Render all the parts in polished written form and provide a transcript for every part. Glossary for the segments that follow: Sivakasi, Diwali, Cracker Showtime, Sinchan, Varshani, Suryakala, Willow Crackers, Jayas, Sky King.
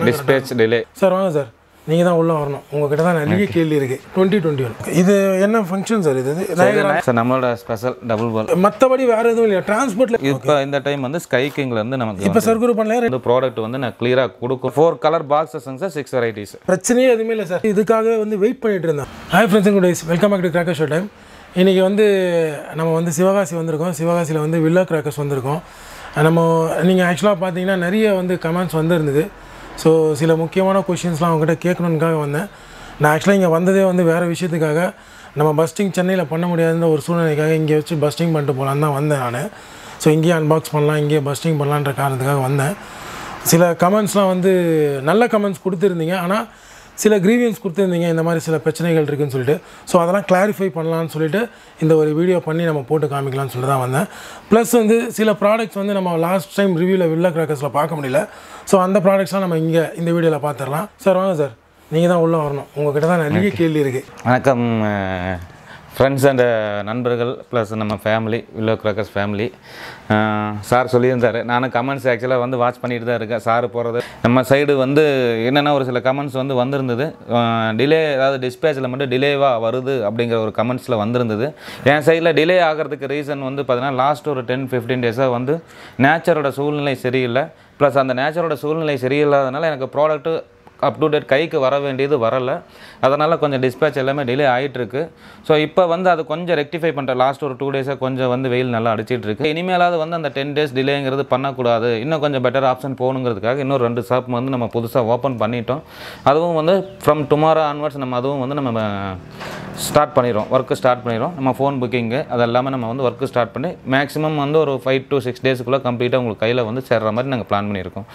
dispatch delay. Sir, vaanga sir. You are not going to get 2021. What is the function? It's a special double ball. Transport. This time, Sky King. The product is clear. 4 color boxes and 6 varieties. Hi friends and good days. Welcome back to Cracker Showtime. Today, we are in Sivakasi. We are Villa Crackers. We are in comments. So, sila mukkiyamaana questions la avanga kitta kekkanunga vanda. Na actually inga vandadhe vandu vera vishayathukkaga nama busting Chennai la panna mudiyadha oru soonalaikaga inge vechi busting pannu polana vandha nanu. So inge unbox pannalam inge busting pannalaamra kaaranathukkaga vanda. Sila comments la vandu nalla comments kuduthirundinga ana sila grievance kuduthirundinga indha mari sila prachanaigal irukku nu solittu so adala clarify pannalaam nu solittu indha oru video panni nama potu kaamikalam nu solradha vanda. Plus vandu sila products vandu nama last time review la Villa Crackers la paaka mudiyala. So, we will see the products in this video. Sir, why sir? You are here. You are here. Welcome, friends and neighbors, plus our family, Villa Crackers family. Sir, tell me, sir. I comments actually watch the sir. Our side, comments delay, dispatch, delay comments side, delay reason last 10-15 days, natural soul plus அந்த நேச்சரோட சூழ்நிலை சரியில்லாதனால எனக்கு product up to date கைக்கு வர வேண்டியது வரல அதனால கொஞ்சம் dispatch எல்லாமே டிலே ஆயிட்டு இருக்கு சோ இப்போ வந்து அது கொஞ்சம் ரெக்டிஃபை பண்ற லாஸ்ட் ஒரு 2 டேஸா கொஞ்சம் வந்து வெயில் நல்லா அடிச்சிட்டு இருக்கு இனிமேலாவது வந்து அந்த 10 டேஸ் டிலேங்கிறது பண்ண கூடாது இன்னும் கொஞ்சம் பெட்டர் ஆப்ஷன் போணும்ங்கிறதுக்காக இன்னும் 2 ஷாப் வந்து நம்ம புதுசா ஓபன் பண்ணிட்டோம் அதுவும் வந்து फ्रॉम டுமாரோ ஆன்வர்ட்ஸ் நம்ம அதுவும் வந்து நம்ம ஸ்டார்ட் பண்ணிரோம் வர்க் ஸ்டார்ட் பண்ணிரோம் நம்ம ஃபோன் புக்கிங் அதெல்லாம் நம்ம வந்து வர்க் ஸ்டார்ட் பண்ணி maximum வந்து ஒரு 5-6 days குள்ள கம்ப்ளீட்டா உங்களுக்கு கையில வந்து சேர்ற மாதிரி நாங்க பிளான் பண்ணியிருக்கோம்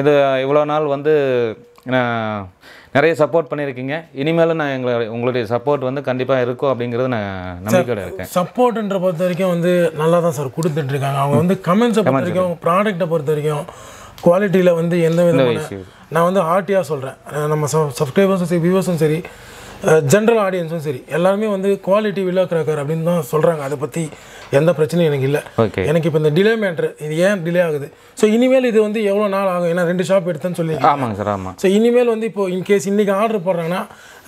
இது இவ்வளவு நாள் வந்து நிறைய சப்போர்ட் பண்ணிருக்கீங்க இனிமேல நான் உங்களுடைய சப்போர்ட் வந்து கண்டிப்பா இருக்கும் அப்படிங்கறது நான் நம்பிக்கையோட இருக்கேன் சப்போர்ட்ன்ற பொறுத்த வரைக்கும் வந்து நல்லா தான் சார் கொடுத்துட்டு இருக்காங்க அவங்க வந்து கமெண்ட்ஸ் பொறுத்த வரைக்கும் ப்ராடக்ட்ட பொறுத்த வரைக்கும் குவாலிட்டில வந்து எந்த விதமான நான் வந்து ஹார்ட்டியா சொல்றேன் நம்ம சப்ஸ்கிரைபர்ஸும் சரி வியூவர்ஸும் சரி ஜெனரல் ஆடியன்ஸும் சரி எல்லாரும் வந்து குவாலிட்டி Villa Cracker அப்படினு தான் சொல்றாங்க அத பத்தி எந்த பிரச்சனையும் எனக்கு இல்ல எனக்கு இப்ப இந்த டிலே மேட்டர் இது ஏன் டிலே ஆகுது சோ இனிமேல் இது வந்து எவ்வளவு நாள் ஆகும் ஏனா 2 ஷாப் எடுத்தேன்னு சொல்லிருக்கீங்க ஆமாங்க சார் ஆமா சோ இனிமேல் வந்து இப்போ இன் கேஸ் இன்னைக்கு ஆர்டர் போடுறாங்கன்னா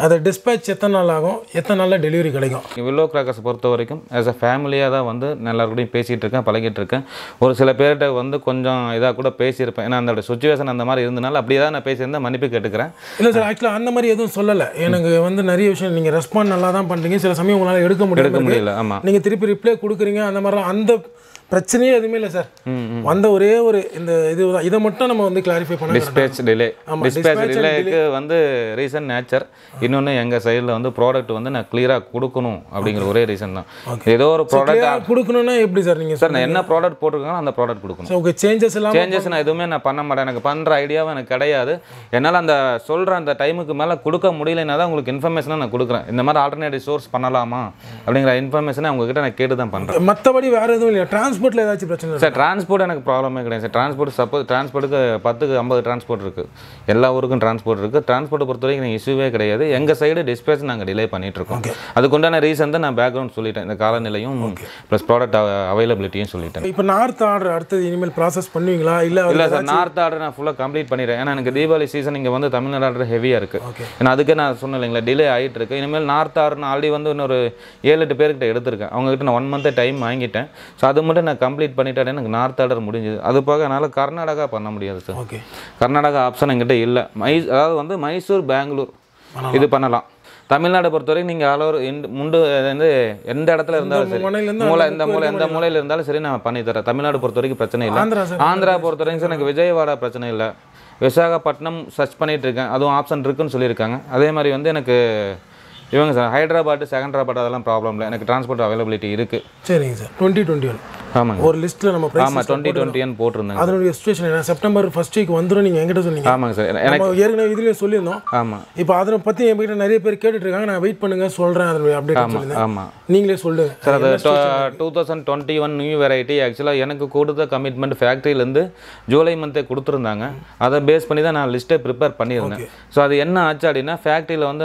அத டிஸ்பேட்ச் எத்தனை நாள் ஆகும் எத்தனை நாள்ல டெலிவரி கிடைக்கும் Villa Crackers பொறுத்த வரைக்கும் as a ஃபேமிலியா தான் வந்து எல்லாரோட பேசிட்டு இருக்கேன் பழகிட்டு இருக்கேன் ஒரு சில பேர்ட்ட வந்து கொஞ்சம் இதா கூட பேசி இருப்பேன் ஏனா அந்த சிச்சுவேஷன் அந்த மாதிரி இருந்தனால அப்படியே தான் நான் பேசியிருந்தா மன்னிப்பு கேட்டுக்கிறேன் இல்ல சார் actually அந்த மாதிரி எதுவும் சொல்லல எனக்கு வந்து நிறைய விஷயம் நீங்க ரெஸ்பான்ஸ் நல்லா தான் பண்றீங்க சில சமயம் உங்களால எடுக்க முடியல ஆமா நீங்க திருப்பி ரிப்ளை கொடுக்குறீங்க அந்த மாதிரி அந்த பிரச்சனையே எதுமே இல்ல சார் வந்த ஒரே ஒரு இந்த இது இத மட்டும் நம்ம வந்து கிளாரிஃபை பண்ணணும் டிஸ்பேட்ச் டிலேக்கு வந்து ரீசன் நேச்சர் இன்னொன்னு எங்க சைடுல வந்து ப்ராடக்ட் வந்து நான் கிளியரா கொடுக்கணும் அப்படிங்கற ஒரே ரீசன் தான் ஏதோ ஒரு ப்ராடக்ட் கொடுக்கணும்னா எப்படி சார் நீங்க சார் நான் என்ன ப்ராடக்ட் போட்டுருக்கேனோ அந்த ப்ராடக்ட் கொடுக்கணும் ஓகே சேஞ்சஸ் நான் எதுமே நான் பண்ண மாட்டேன் எனக்கு பண்ற ஐடியாவே எனக்கு கிடையாது என்னால அந்த சொல்ற அந்த டைமுக்கு மேல கொடுக்க முடியலனா தான் உங்களுக்கு இன்ஃபர்மேஷனா நான் கொடுக்கறேன் இந்த மாதிரி ஆல்டர்னேட்டிவ் சோர்ஸ் பண்ணலாமா அப்படிங்கற இன்ஃபர்மேஷனை அவங்க கிட்ட நான் கேட்டு தான் பண்றேன் மத்தபடி வேற எதுவும் இல்ல Sir, transport is a problem. Transport is a problem. Transport is a transport. Transport is an issue. Younger side is dispatch. That's reason that background plus product availability. North order process North order complete. Diwali season Tamil Nadu heavy. That's delay. North order already 1 month time. Complete பண்ணிட்டேன் எனக்கு north order முடிஞ்சது அதுபோக என்னால கர்நாடகா பண்ண முடியாது sir okay Karnataka option என்கிட்ட இல்ல அதாவது வந்து மைசூர் பெங்களூர் இது பண்ணலாம் தமிழ்நாடு பொறுத்தவரை நீங்க ஆலோர் முண்டு வந்து எந்த இடத்துல இருந்தாலும் சரி மூல இந்த மூல எந்த மூலையில இருந்தாலும் சரி நான் பண்ணி தரேன் தமிழ்நாடு பொறுத்தவரைக்கு பிரச்சனை இல்ல ஆந்திரா பொறுத்தவரைக்கும் எனக்கு விஜயவாடா பிரச்சனை இல்ல விசாகப்பட்டினம் சர்ச் பண்ணிட்டு இருக்கேன் அதுவும் ஆப்ஷன் இருக்குன்னு சொல்லிருக்காங்க அதே மாதிரி வந்து எனக்கு இவங்க சார் ஹைதராபாத் செகண்டராபாத் அதெல்லாம் ப்ராப்ளம் இல்ல எனக்கு டிரான்ஸ்போர்ட் அவேலபிலிட்டி இருக்கு சரிங்க சார் 2021 ஆமா ஒரு லிஸ்ட்ல நம்ம பிரைஸ் ஆமா 2020 ன்னு போட்டுருந்தாங்க அதனுடைய சிச்சுவேஷன் என்ன செப்டம்பர் 1st வீக் வந்துரும் நீங்க என்கிட்ட சொன்னீங்க ஆமாங்க சார் நம்ம ஏற்கனவே இதுல சொல்லிருந்தோம் ஆமா இப்போ அத பத்தி என்கிட்ட நிறைய பேர் கேட்டுட்டு இருக்காங்க நான் வெயிட் பண்ணுங்க சொல்றேன் அதனுடைய அப்டேட் சொல்லுங்க ஆமா நீங்களே சொல்லுங்க சார் 2021 நியூ வெரைட்டி एक्चुअली எனக்கு கொடுத்த கமிட்மென்ட் ஃபேக்டரியில இருந்து ஜூலை மந்தே கொடுத்திருந்தாங்க அத பேஸ் பண்ணி தான் நான் லிஸ்ட் ப்ரிப்பேர் பண்ணியிருந்தேன் சோ அது என்ன ஆச்சு அப்படினா ஃபேக்டரியில வந்து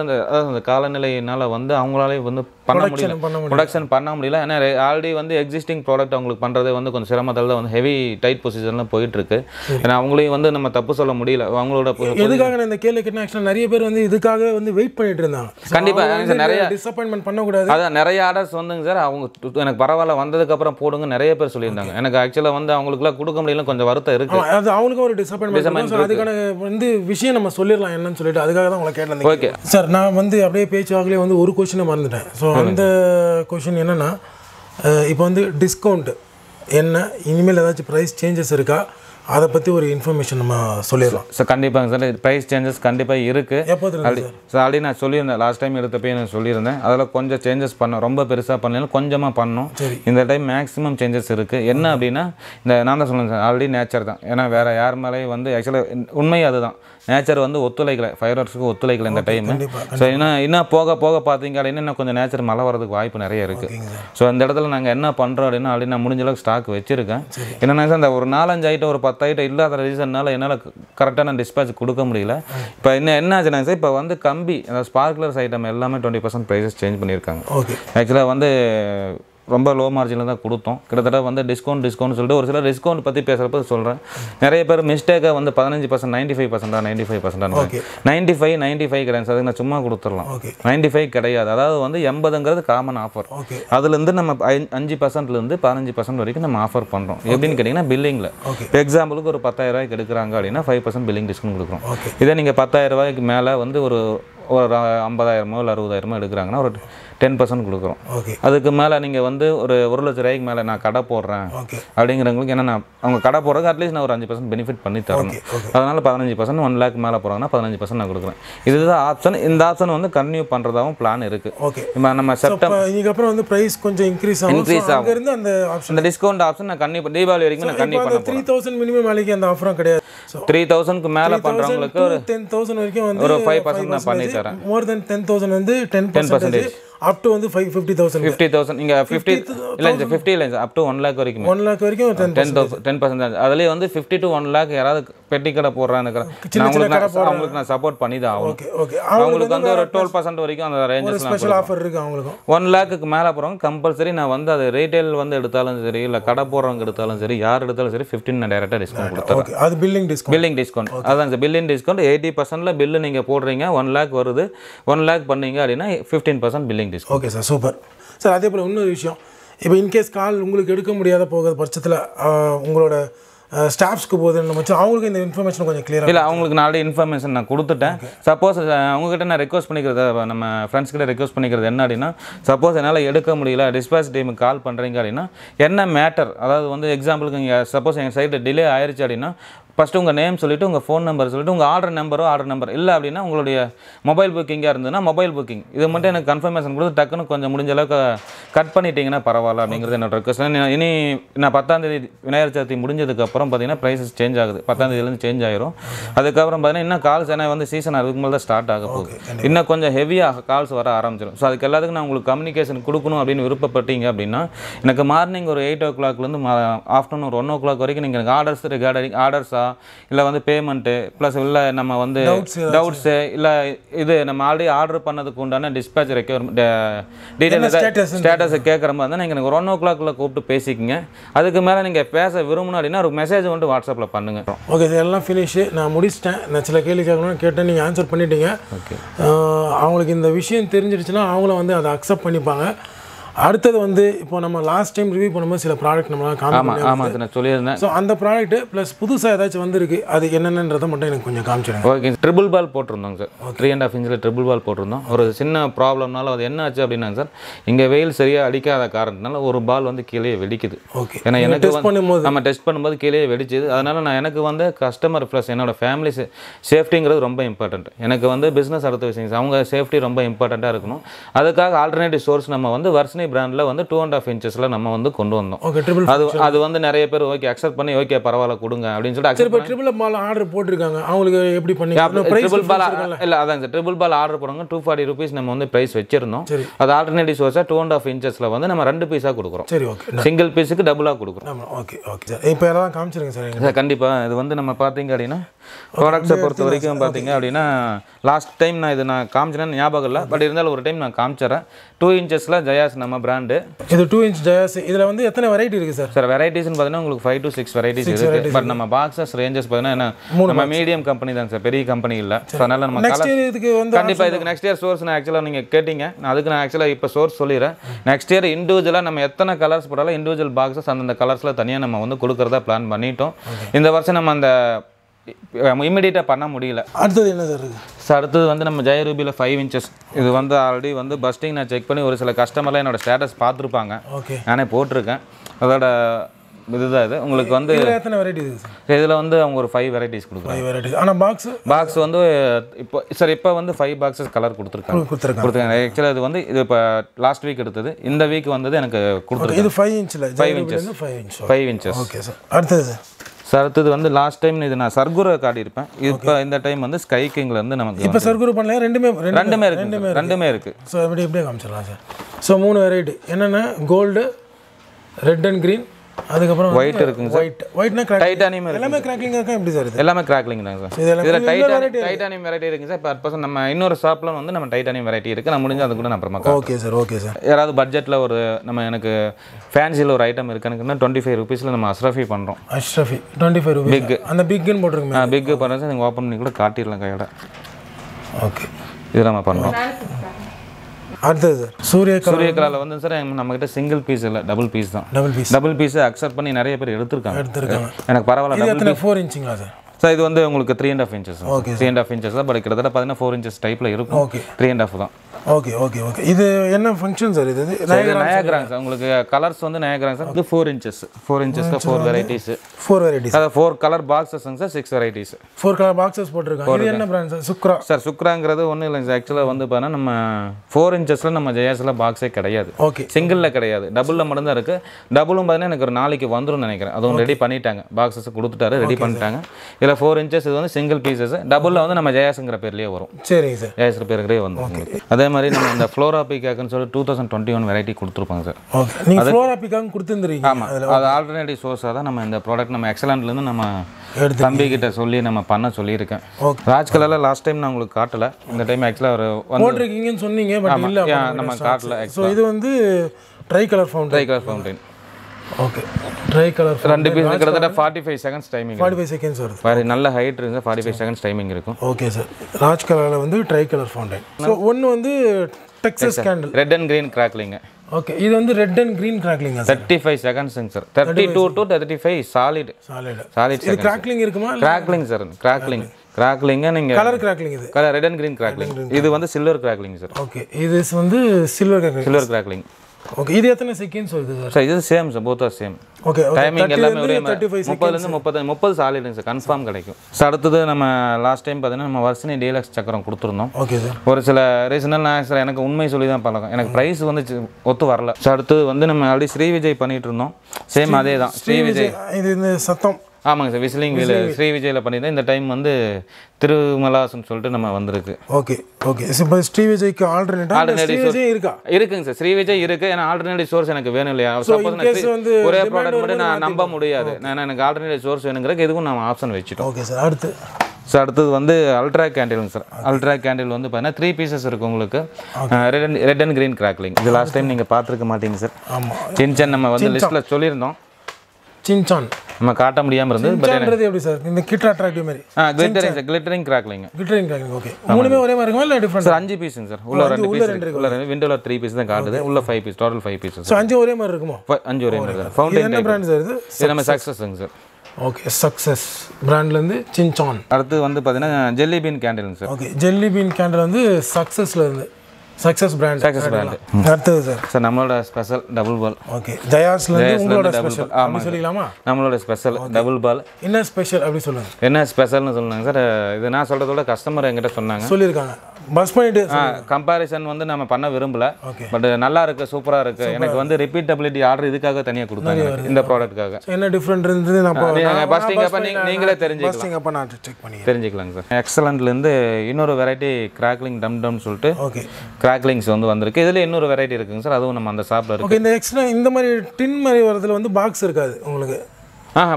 அந்த காலநிலை என்னால வந்து அவங்களால வந்து production பண்ண முடியல ஏனா ஆல்ரெடி வந்து எக்ஸிஸ்டிங் ப்ராடக்ட் அவங்களுக்கு பண்றதே வந்து கொஞ்சம் சிரமதல்ல வந்து ஹெவி டைட் பொசிஷன்ல போயிட்டு இருக்கு ஏனா அவங்களையும் வந்து நம்ம தப்பு சொல்ல முடியல அவங்களோட எதுக்காக இந்த கேலக்கெட் ஆக்சன் நிறைய பேர் வந்து இதுக்காக வந்து வெயிட் பண்ணிட்டு இருந்தாங்க கண்டிப்பா நிறைய டிசாப்பாயின்ட்மென்ட் பண்ண கூடாது அத நிறைய ஆர்டர்ஸ் வந்துங்க சார் அவங்க எனக்கு பரவால வந்ததுக்கு அப்புறம் போடுங்க நிறைய பேர் சொல்லி இருந்தாங்க எனக்கு एक्चुअली வந்து அவங்களுக்குள்ள கொடுக்க முடியல கொஞ்சம் வருத்த இருக்கு அது அவங்களுக்கு ஒரு டிசாப்பாயின்ட்மென்ட் சார் அதுக்கான வந்து விஷயம் நம்ம சொல்லிரலாம் என்னன்னு சொல்லிட்டு அதுக்காக தான் உங்களை கேட்டேன் ஓகே சார் நான் வந்து அப்படியே பேஜ் வாகலே வந்து ஒரு क्वेश्चन மறந்துட்டேன் சோ அந்த क्वेश्चन என்னன்னா இப்போ வந்து டிஸ்கவுண்ட் என்ன இனிமேல் ஏதாச்சும் பிரைஸ் चेंजेस இருக்கா அத பத்தி ஒரு இன்ஃபர்மேஷன் நம்ம சொல்லிரலாம் சார் கண்டிப்பாங்க சார் பிரைஸ் चेंजेस கண்டிப்பா இருக்கு சார் ஆல்ரெடி நான் சொல்லிருந்தேன் லாஸ்ட் டைம் எடுத்தப்ப நான் சொல்லிருந்தேன் அதல கொஞ்சம் चेंजेस பண்ணோம் ரொம்ப பெருசா பண்ணல கொஞ்சமா பண்ணோம் இந்த டைம் maximum चेंजेस இருக்கு என்ன அப்படினா இந்த நான் தான் சொல்றேன் சார் ஆல்ரெடி நேச்சர் தான் ஏனா வேற யார் மேலே வந்து एक्चुअली உண்மை அதுதான் நேச்சர் வந்து ஒத்துழைக்கல 5 ஹவர்ஸ்க்கு ஒத்துழைக்கல இந்த டைம் சோ என்ன போக போக பாத்தீங்க அப்படினா இன்னும் கொஞ்சம் நேச்சர் மலை வரதுக்கு வாய்ப்பு நிறைய இருக்கு சோ அந்த இடத்துல நாங்க என்ன பண்றோம் அப்படினா ஆல்ரெடி நான் முடிஞ்ச அளவுக்கு ஸ்டாக் வச்சிருக்கேன் என்னன்னா அந்த ஒரு 4-5 ஐட்டம் ஒரு டைட் இல்லாத ரீசன்னால என்னால கரெக்ட்டான டிஸ்பாட்ச் கொடுக்க முடியல இப்போ என்ன ஆச்சுனா சார் இப்போ வந்து கம்பி அந்த ஸ்பார்க்லர்ஸ் ஐட்டம் எல்லாமே 20% பிரைஸஸ் चेंज பண்ணிருக்காங்க ஓகே एक्चुअली வந்து ரொம்ப லோ மார்ஜின்ல தான் கொடுத்தோம் கிட்டத்தட்ட வந்து டிஸ்கவுண்ட் சொல்லிட்டு ஒரு சில டிஸ்கவுண்ட் பத்தி பேசறப்ப சொல்றேன் நிறைய பேர் மிஸ்டேக்கா வந்து 15% 95% 95% ன்னு ஓகே 95 கிராம்ஸ் அதுக்கு நான் சும்மா கொடுத்துறலாம் 95 கிடையாது அதாவது வந்து 80ங்கிறது காமன் ஆஃபர் அதுல இருந்து நம்ம 5% ல இருந்து 15% வரைக்கும் நம்ம ஆஃபர் பண்றோம் எப்படின்னு கேட்டிங்கனா பில்லிங்ல ஃபார் எக்ஸாம்பிளுக்கு ஒரு 10000 ரூபாய்க்கு எடுக்கறாங்க அப்படினா 5% பில்லிங் டிஸ்கவுண்ட் கொடுக்கறோம் இத நீங்க 10000 ரூபாய்க்கு மேல வந்து ஒரு 50000 இல்ல 60000 எடுக்கறாங்கன்னா ஒரு 10% குடுக்குறோம் ஓகே அதுக்கு மேல நீங்க வந்து ஒரு 1 லட்சம் ரூபாய்க்கு மேல நான் கடை போடுறேன் அப்படிங்கறவங்களுக்கு என்ன நான் அவங்க கடை போறதுக்கு at least நான் ஒரு 5% பெனிஃபிட் பண்ணி தரணும் அதனால 15% 1 லட்சம் மேல போறாங்கன்னா 15% நான் குடுக்குறேன் இதுதான் ஆப்ஷன் இந்த ஆப்ஷன் வந்து கண்டினியூ பண்றதாவும் பிளான் இருக்கு ஓகே நம்ம செப்டம்பர் இதுக்கு அப்புறம் வந்து பிரைஸ் கொஞ்சம் இன்கிரீஸ் ஆகும் அங்க இருந்து அந்த ஆப்ஷன் அந்த டிஸ்கவுண்ட் ஆப்ஷன் நான் கண்டிப்பா தீபாவளி வரைக்கும் நான் கண்டிப்பா பண்ண போறேன் 3000 மினிமம் வரைக்கும் அந்த ஆஃபர் கிடையாது 3000 க்கு மேல பண்றவங்களுக்கு ஒரு 10000 வரைக்கும் வந்து ஒரு 5% நான் பண்ணி தரேன் more than 10000 வந்து 10% up to வந்து 550,000 இங்க 50 இல்ல up to 1 lakh வரைக்கும் 10% அதுல வந்து 50 to 1 lakh யாராவது பெட்டி கடை போறானங்க அவங்களுக்கு நான் சப்போர்ட் பண்ணி தான் அவங்களுக்கு வந்து ஒரு 12% வரைக்கும் அந்த ரேஞ்சஸ்ல ஸ்பெஷல் ஆஃபர் இருக்கு அவங்களுக்கு 1 lakh க்கு மேல போறவங்க கம்பல்சரி நான் வந்து அது ரீட்டைல் வந்து எடுத்தாலும் சரி இல்ல கடை போறவங்க எடுத்தாலும் சரி யார் எடுத்தாலும் சரி 15 நான் டைரக்டா டிஸ்கவுண்ட் கொடுத்தறேன் ஓகே அது பில்லிங் டிஸ்கவுண்ட் அதான் இந்த பில்லிங் டிஸ்கவுண்ட் 80% ல பில் நீங்க போடுறீங்க 1 lakh வருது 1 lakh பண்ணீங்க அப்படினா 15% billing okay sir super sir அதே போல இன்னொரு விஷயம் இப்போ இன் கேஸ் கால் உங்களுக்கு எடுக்க முடியாத போகிற பட்சத்தில் உங்களோட ஸ்டாஃப்ஸ்க்கு போதேன்னு மச்சான் அவங்களுக்கு இந்த இன்ஃபர்மேஷன் கொஞ்சம் கிளியரா இல்ல அவங்களுக்கு நாளை இன்ஃபர்மேஷன் நான் கொடுத்துட்டேன் சப்போஸ் அவங்க கிட்ட நான் ரிக்வெஸ்ட் பண்ணிக்கிறது நம்ம फ्रेंड्स கிட்ட ரிக்வெஸ்ட் பண்ணிக்கிறது என்ன அப்படினா சப்போஸ் என்னால எடுக்க முடியல டிஸ்பாட்ச் டீமுக்கு கால் பண்றீங்க அப்படினா என்ன மேட்டர் அதாவது வந்து எக்ஸாம்பிளுக்கு சப்போஸ் எங்க சைடுல டிலே ஆயிருச்சு அப்படினா ஃபர்ஸ்ட் உங்க நேம் சொல்லிட்டு உங்க ஃபோன் நம்பர் சொல்லிட்டு உங்க ஆர்டர் நம்பர் இல்ல அப்படினா உங்களுடைய மொபைல் புக்கிங்கா இருந்தனா மொபைல் புக்கிங் இது மட்டும் எனக்கு கன்ஃபர்மேஷன் கொடுத்து டக்குன்னு கொஞ்சம் முடிஞ்ச அளவுக்கு கட் பண்ணிட்டீங்கனா பரவாயில்லை அப்படிங்கிறது என்னோட ரிக்வெஸ்ட் இனி நான் 10ஆம் தேதி விநாயகர் சதுர்த்தி முடிஞ்சதுக்கு அப்புறம் பாத்தீங்கன்னா பிரைஸஸ் சேஞ்ச் ஆகுது 10ஆம் தேதியில இருந்து சேஞ்ச் ஆயிரும் அதுக்கு அப்புறம் பாத்தீங்கன்னா இன்னும் கால்ஸ் என்ன வந்து சீசன் அதுக்கு மேல தான் ஸ்டார்ட் ஆக போகுது இன்னும் கொஞ்சம் ஹெவியா கால்ஸ் வர ஆரம்பிச்சிரும் சோ அதுக்கு எல்லாத்துக்கும் நான் உங்களுக்கு கம்யூனிகேஷன் கொடுக்கணும் அப்படினு விருப்பப்பட்டீங்க அப்படினா எனக்கு மார்னிங் ஒரு 8:00 ல இருந்து ஆஃப்டர்நூன் ஒரு 1:00 வரைக்கும் நீங்க ஆர்டர்ஸ் ரிகார்டிங் ஆர்டர்ஸ் இல்ல வந்து பேமெண்ட் பிளஸ் இல்ல நம்ம வந்து டவுட்ஸ் இல்ல இது நம்ம ஆல்ரெடி ஆர்டர் பண்ணதுக்கு உண்டான டிஸ்பாட்ச் ரெக்யர்மென்ட் டீடைல் ஸ்டேட்டஸ் கேக்குற மாதிரி இருந்தா நீங்க 1:00 ல கூப்பிட்டு பேசிக்கங்க அதுக்கு மேல நீங்க பேச விரும்பணும் அப்படினா ஒரு மெசேஜ் வந்து வாட்ஸ்அப்ல பண்ணுங்க ஓகே சார் எல்லாம் ஃபினிஷ் நான் முடிச்சிட்டேன் நான் சில கேள்வி கேட்கணும் கேட்டேன் நீங்க ஆன்சர் பண்ணிட்டீங்க ஓகே அவங்களுக்கு இந்த விஷயம் தெரிஞ்சிடுச்சுனா அவங்கள வந்து அதை அக்செப்ட் பண்ணிப்பாங்க அடுத்து வந்து இப்போ நம்ம லாஸ்ட் டைம் ரிவ்யூ பண்ணும்போது சில ப்ராடக்ட் நம்மள காமிச்சோம் நான் சொல்லியிருந்தேன் சோ அந்த ப்ராடக்ட் பிளஸ் புதுசா ஏதாச்சும் வந்திருக்கு அது என்னன்னன்றத மட்டும் எனக்கு கொஞ்சம் காமிச்சிடுங்க ஓகே ட்ரிபிள் பால் போட்டுருந்தோம் சார் 3.5 இன்ச்ல ட்ரிபிள் பால் போட்டுருந்தோம் ஒரு சின்ன ப்ராப்ளம்னால அது என்ன ஆச்சு அப்படினா சார் இங்க வெயில் சரியா அடிக்காத காரணத்தினால ஒரு பால் வந்து கீழே வெடிக்குது ஓகே ஏனா எனக்கு நம்ம டெஸ்ட் பண்ணும்போது கீழே வெடிச்சது அதனால நான் எனக்கு வந்து கஸ்டமர் பிளஸ் என்னோட ஃபேமிலி சேஃப்டிங்கிறது ரொம்ப இம்பார்ட்டன்ட் எனக்கு வந்து பிசினஸ் அடுத்த விஷயம் அவங்க சேஃப்டி ரொம்ப இம்பார்ட்டன்ட்டா இருக்கணும் அதுக்காக ஆல்டர்னேட்டிவ் சோர்ஸ் நம்ம வந்து வர்ஷனி Varshani brand la vandu 2.5 inches la namma vandu kondu vandom. Okay, triple. Adu vandu nariya per okay accept panni okay paravala kudunga appdin solli accept. Sir, triple ball order potirukanga. Avangalukku eppadi panninga? Price triple ball illa adhaan sir triple ball order ponanga 240 rupees namma vandu price vechirundom. Adu alternative source 2.5 inches la vandu namma 2 piece kudukrom. Seri okay. Single piece ku double ah kudukrom. Okay, okay sir. Ipo edha kaamchirunga sir. Sir kandipa idu vandu namma pathinga adina products portha varaikum pathinga adina last time na idu na kaamchana nyabagam illa but irundhal oru time na kaamchara 2 inches la Jayas nama brand idu 2 inch Jayas idla vandu ethana variety iருக்கு sir sir varieties nu pathina ungalku 5 to 6 varieties iருக்கு but nama boxes ranges pathina nama medium company dhaan sir periya company illa so adnala nama next year idukku vandu kandipa idukku next year source na actually neenga kettinga na adukku na actually ipo source solira next year individual nama ethana colors podala individual boxes and the colors la thaniya nama vandu kudukuradha plan pannitom indha varsham nama and immediate panna mudiyala adutha enna sir sir adutha vandu nama Jaya Ruby la 5 inches idu vandu already vandu busting na check panni oru sila customer la enoda status paathirupanga okay naane potirukken adoda இதுதா இது உங்களுக்கு வந்து எத்தனை varieties இருக்கு இதுல வந்து அவங்க ஒரு 5 வெரைட்டிஸ் கொடுக்குறாங்க 5 வெரைட்டிஸ் ஆனா பாக்ஸ் வந்து இப்போ சார் இப்போ வந்து 5 பாக்ஸஸ் கலர் கொடுத்திருக்காங்க एक्चुअली இது வந்து இது இப்போ லாஸ்ட் வீக் எடுத்தது இந்த வீக் வந்தது எனக்கு கொடுத்திருக்காங்க இது 5 இன்ச்ல 5 இன்ச்சஸ் ஓகே சார் அடுத்து சார் அடுத்து வந்து லாஸ்ட் டைம் இது நான் சர்குரு காடி இருப்பேன் இப்போ இந்த டைம் வந்து ஸ்கை கிங்ல இருந்து நமக்கு இப்போ சர்குரு பண்ணல ரெண்டுமே இருக்கு சோ அப்படியே காமிச்சலாம் சார் சோ மூணு வெரைட்டி என்னன்னா கோல்ட் ரெட் அண்ட் green அதுக்கு அப்புறம் white இருக்குங்க சார் whiteனா டைட்டானியம் எல்லாமே கிராக்லிங்கா இருக்கா எப்படி சார் இது எல்லாமே கிராக்லிங் தான் சார் இதுல டைட்டானியம் வெரைட்டி இருக்குங்க சார் 100% நம்ம இன்னொரு ஷாப்ல வந்து நம்ம டைட்டானியம் வெரைட்டி இருக்கு நான் முடிஞ்ச அது கூட நான் அப்புறமா ஓகே சார் யாராவது பட்ஜெட்ல ஒரு நம்ம எனக்கு ஃபேன்சில ஒரு ஐட்டம் இருக்குன்னா 25 ரூபாய்ஸ்ல நம்ம அஸ்ரஃபி பண்றோம் அஸ்ரஃபி 25 ரூபாய் அந்த பிக் ன்னு போட்டுருங்க பிக் பண்றேன் சார் நீங்க ஓபன் பண்ணி கூட காட்டிரலாம் கையோட ஓகே இது நம்ம பண்றோம் அடுத்து சார் சூரியகலால வந்து சார் நம்ம கிட்ட சிங்கிள் பீஸ் இல்ல டபுள் பீஸ் அக்செப்ட் பண்ணி நிறைய பேர் எடுத்துட்டாங்க எனக்கு பரவால டபுள் பீஸ் 4 inchங்களா சார் சார் இது வந்து உங்களுக்கு 3.5 inches 3.5 inches தான் பட் கிட்டத்தட்ட 14 inches டைப்ல இருக்கும் 3.5 தான் ஓகே இது என்ன ஃபங்க்ஷன் சார் இது நயாகராங்க சார் உங்களுக்கு கலர்ஸ் வந்து நயாகராங்க சார் இது 4 inches 4 varieties அத 4 colour boxes sir 6 varieties 4 colour boxes போட்டுருக்காங்க இது என்ன பிராண்ட் சார் சுக்ராங்கிறது ஒண்ணு இல்ல एक्चुअली வந்து பாத்தா நம்ம 4 inchsல நம்ம ஜெயாஸ்ல பாக்ஸே கிடையாது சிங்கிள்ல கிடையாது டபுள்ல மட்டும் தான் இருக்கு டபுளும் பாத்தா எனக்கு ஒரு நாளைக்கு வந்துரும் நினைக்கிறேன் அதுவும் ரெடி பண்ணிட்டாங்க பாக்ஸஸ் கொடுத்துட்டாரு ரெடி பண்ணிட்டாங்க இதுல 4 inches இது வந்து சிங்கிள் பீசஸ் டபுள்ல வந்து நம்ம ஜெயாஸ்ங்கற பேர்லயே வரும் சரி சார் ஜெயாஸ் பேர்லயே வந்துரும் அதே மாதிரி நம்ம இந்த ஃப்ளோரா பீகாக்னு சொல்லி 2021 வெரைட்டி கொடுத்துருப்பாங்க சார் ஓகே நீங்க ஃப்ளோரா பீகாக் கொடுத்துندீங்க ஆமா அது ஆல்டர்னேட்டிவ் சோர்ஸா தான் நம்ம இந்த ப்ராடக்ட் நம்ம எக்ஸலன்ட்ல இருந்து நம்ம தம்பி கிட்ட சொல்லி நம்ம பண்ண சொல்லி இருக்கேன் ராஜ் கலால லாஸ்ட் டைம் நான் உங்களுக்கு காட்டல இந்த டைம் एक्चुअली ஒரு போட்றீங்கன்னு சொன்னீங்க பட் இல்ல நம்ம காட்டல சோ இது வந்து tri colour fountain okay tri colour ரெண்டு பீஸ் கிட்டத்தட்ட 45 செகண்ட்ஸ் டைமிங் 45 செகண்ட்ஸ் வருது பாரு நல்ல ஹைட் இருந்து 45 செகண்ட்ஸ் டைமிங் இருக்கும் ஓகே சார் ராஜ் கலர்ல வந்து ட்ரை கலர் ஃபவுண்டைன் சோ ஒன்னு வந்து Texas candle red and green crackling okay இது வந்து red and green crackling sir 35 seconds sir 32 to 35 solid இது கிராக்லிங் இருக்குமா கிராக்லிங் சார் கிராக்லிங்கா நீங்க கலர் கிராக்லிங் இது colour red and green crackling இது வந்து சில்வர் கிராக்லிங் சார் ஓகே இது வந்து சில்வர் கிராக்லிங் ஓகே இது எத்தனை செகண்ட்ஸ் வருது சார் சார் இது same sir both are same okay timing எல்லாமே ஒரே மாதிரி 30 ல இருந்து 30 சாலிட் சார் கன்ஃபார்ம் கிடைக்கும் சார் அடுத்து நம்ம லாஸ்ட் டைம் பார்த்தீங்கன்னா நம்ம வர்ஷினி டீலக்ஸ் சக்கரம் கொடுத்துறோம் ஓகே சார் ஒரு சில ரீசனல் நான் சார் எனக்கு உண்மை சொல்லி தான் பழக்கம் எனக்கு பிரைஸ் வந்து ஒத்து வரல சார் அடுத்து வந்து நம்ம ஆல்ரெடி ஸ்ரீ விஜய் பண்ணிட்டு இருந்தோம் சேம் அதே தான் ஸ்ரீ விஜய் இது இந்த சத்தம் ஆமாங்க சார் விசிலிங் வீல் ஸ்ரீ விஜயல பண்ணிட்டேன் இந்த டைம் வந்து திருமலாஸ்னு சொல்லிட்டு நம்ம வந்திருக்கு ஓகே இப்போ ஸ்ரீ விஜய்க்கு ஆல்டர்னேட்டிவ் இருக்குங்க சார் ஸ்ரீ விஜய் இருக்கு ஏனா ஆல்டர்னேட்டிவ் சோர்ஸ் எனக்கு வேணும் இல்லையா சப்போஸ் நான் ஒரே ப்ராடக்ட் மட்டும் நான் நம்ப முடியாது நான் எனக்கு ஆல்டர்னேட்டிவ் சோர்ஸ் வேணும்ங்கறதுக்கு இதுவும் நான் ஆப்ஷன் வெச்சிட்டோம் ஓகே சார் அடுத்து வந்து அல்ட்ரா கேண்டில்ங்க சார் அல்ட்ரா கேண்டில் வந்து பாத்தீனா 3 பீசஸ் இருக்கு உங்களுக்கு ரெட் அண்ட் green கிராக்லிங் இது லாஸ்ட் டைம் நீங்க பாத்துக்க மாட்டீங்க சார் ஆமா சின்சான் நம்ம வந்து லிஸ்ட்ல சொல்லிருந்தோம் சின்சான் நம்ம காட்ட முடியாம இருந்து பட் என்னது எப்படி சார் இந்த கிட் அட்ராக்டிவ் மாதிரி கிளிட்டரிங் கிராக்லிங் ஓகே மூணுமே ஒரே மாதிரி இருக்குமா இல்ல டிஃபரன்ட் சார் 5 பீஸ்ங்க சார் உள்ள 2 பீஸ் உள்ள விண்டோல 3 பீஸ் தான் காட்டுது உள்ள 5 பீஸ் டோட்டல் 5 பீஸ் சார் 5 ஒரே மாதிரி இருக்குமா 5 ஒரே மாதிரி சார் ஃபவுண்டைன் என்ன பிராண்ட் சார் இது நம்ம சக்சஸ்ங்க சார் ஓகே சக்சஸ் பிராண்ட்ல இருந்து சின்சான் அடுத்து வந்து பாத்தீனா ஜெல்லி பீன் கேண்டில்ங்க sir okay jelly bean candle வந்து சக்சஸ்ல இருந்து Success brand. அடுத்து சார் நம்மளோட ஸ்பெஷல் டபுள் பால். ஓகே. ஜயாஸ்ல இருந்து உங்களோட ஸ்பெஷல் அப்படி சொல்லிலாமா? நம்மளோட ஸ்பெஷல் டபுள் பால். என்ன ஸ்பெஷல் அப்படி சொல்லுங்க. என்ன ஸ்பெஷல்னு சொல்றாங்க சார். இது நான் சொல்றதோட கஸ்டமர் என்கிட்ட சொன்னாங்க. சொல்லிருக்காங்க. comparison வந்து நாம பண்ண விரும்பல பட் நல்லா இருக்கு சூப்பரா இருக்கு எனக்கு வந்து ரிபீட்டபிலிட்டி ஆர்டர் இதுக்காக தனியா கொடுத்தாங்க இந்த ப்ராடக்ட்காக என்ன டிஃபரன்ட் இருந்துது நான் பாஸ்டிங் அப்ப நீங்களே தெரிஞ்சுக்கலாம் பாஸ்டிங் அப்ப நான் செக் பண்ணி தெரிஞ்சுக்கலாம் சார் எக்ஸலன்ட்ல இருந்து இன்னொரு வெரைட்டி கிராக்லிங் டம் டம் சொல்லிட்டு ஓகே கிராக்லிங்ஸ் வந்து வந்திருக்கு இதுல இன்னொரு வெரைட்டி இருக்குங்க சார் அதுவும் நம்ம அந்த ஷாப்ல இருக்கு ஓகே இந்த எக்ஸ்ட்ரா இந்த மாதிரி டின் மாதிரி வரதுல வந்து பாக்ஸ் இருக்காது உங்களுக்கு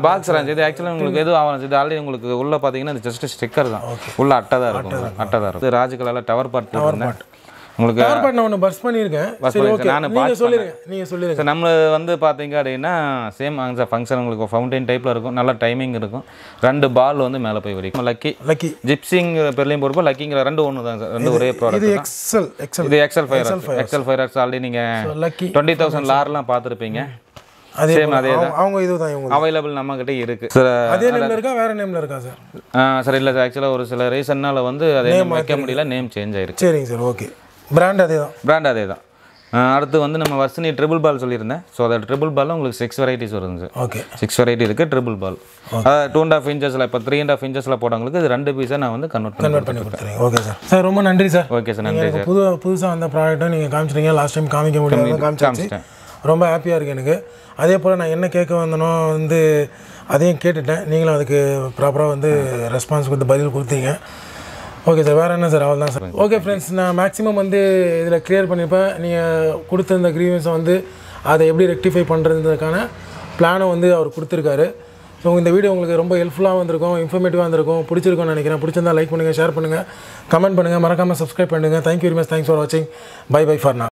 box range இது एक्चुअली உங்களுக்கு எது ஆவணும் இது ஆல்ரெடி உங்களுக்கு உள்ள பாத்தீங்கன்னா இது ஜஸ்ட் ஸ்டிக்கர் தான் உள்ள அட்டதா இருக்கும் இது ராஜ் கலால டவர் பார்ட் இருக்கு உங்களுக்கு டவர் பார்ட் நான் பர்ஸ் பண்ணிருக்கேன் சரி ஓகே நீங்க சொல்லுங்க சார் நம்ம வந்து பாத்தீங்க அப்படினா சேம் அந்த ஃபங்க்ஷன் உங்களுக்கு ஃபவுண்டைன் டைப்ல இருக்கும் நல்ல டைமிங் இருக்கும் ரெண்டு பால் வந்து மேல போய் வரைக்கும் லக்கி ஜிப்சிங் பெர்லின் போடுறப்ப லக்கிங்கற ரெண்டு ஒண்ணு தான் சார் ரெண்டு ஒரே ப்ராடக்ட் இது XL 5 ஆல்ரெடி நீங்க 20000 லார்லாம் பாத்துருப்பீங்க அதே அவங்க இதுதான் இவங்க அவேலபிள் நம்ம கிட்ட இருக்கு சார் அதே நேம்ல இருக்கா வேற நேம்ல இருக்கா சார் சார் இல்ல சார் एक्चुअली ஒரு சில ரீசன்னால வந்து அதே நேம் வைக்க முடியல நேம் சேஞ்ச் ஆயிருக்கு சரிங்க சார் ஓகே பிராண்ட் அதேதான் அடுத்து வந்து நம்ம வர்ஷினி ட்ரிபிள் பால் சொல்லிருந்தேன் சோ அந்த ட்ரிபிள் பால்ல உங்களுக்கு 6 வெரைட்டிஸ் வருது சார் ஓகே 6 வெரைட்டி இருக்கு ட்ரிபிள் பால் 2.5 இன்ச்சஸ்ல இப்ப 3.5 இன்ச்சஸ்ல போடுறவங்களுக்கு இது ரெண்டு பீஸா நான் வந்து கன்வர்ட் பண்ணி கொடுத்துறேன் ஓகே சார் சார் ரொம்ப நன்றி சார் ஓகே சார் நன்றி சார் புதுசா அந்த ப்ராடக்ட்ட நீங்க காமிச்சீங்க லாஸ்ட் டைம் காமிக்க முடியல காமிச்சேன் ரொம்ப ஹாப்பியா இருக்கு எனக்கு அதே போல நான் என்ன கேக்க வந்தனோ வந்து அதையும் கேட்டுட்டேன் நீங்களும் அதுக்கு ப்ராப்பரா வந்து ரெஸ்பான்ஸ் கொடுத்து பதில் கொடுத்தீங்க ஓகே சார் வேற என்ன சார் அவ்வளவுதான் சார் ஓகே फ्रेंड्स நான் மேக்ஸिमम வந்து இதல கிளியர் பண்ணிப்பேன் நீங்க கொடுத்த அந்த கிரீவன்ஸ் வந்து அதை எப்படி ரெக்டிஃபை பண்றதுன்றதுக்கான பிளானை வந்து அவர் கொடுத்திருக்காரு சோ இந்த வீடியோ உங்களுக்கு ரொம்ப ஹெல்ப்ஃபுல்லா வந்திருக்கும் இன்ஃபர்மேட்டிவா வந்திருக்கும் பிடிச்சிருக்கும்னு நினைக்கிறேன் பிடிச்சிருந்தா லைக் பண்ணுங்க ஷேர் பண்ணுங்க கமெண்ட் பண்ணுங்க மறக்காம Subscribe பண்ணுங்க Thank you very much thanks for watching bye bye for now